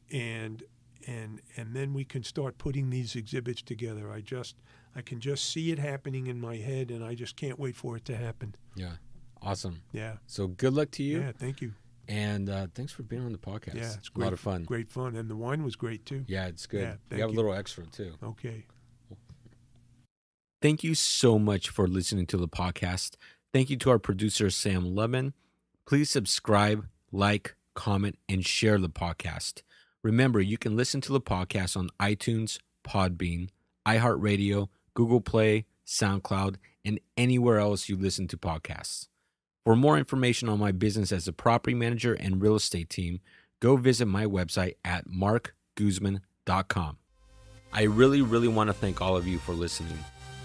and and and then we can start putting these exhibits together. I just I can just see it happening in my head, and I just can't wait for it to happen. Yeah, awesome. Yeah. So good luck to you. Yeah, thank you. And uh, thanks for being on the podcast. Yeah, it's great, a lot of fun. Great fun. And the wine was great, too. Yeah, it's good. Yeah, we have you. a little extra, too. Okay. Thank you so much for listening to the podcast. Thank you to our producer, Sam Levin. Please subscribe, like, comment, and share the podcast. Remember, you can listen to the podcast on iTunes, Podbean, iHeartRadio, Google Play, SoundCloud, and anywhere else you listen to podcasts. For more information on my business as a property manager and real estate team, go visit my website at mark guzman dot com. I really, really want to thank all of you for listening.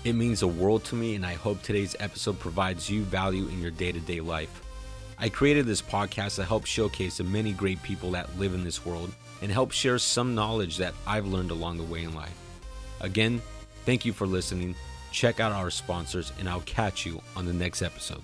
It means the world to me, and I hope today's episode provides you value in your day-to-day life. I created this podcast to help showcase the many great people that live in this world and help share some knowledge that I've learned along the way in life. Again, thank you for listening. Check out our sponsors, and I'll catch you on the next episode.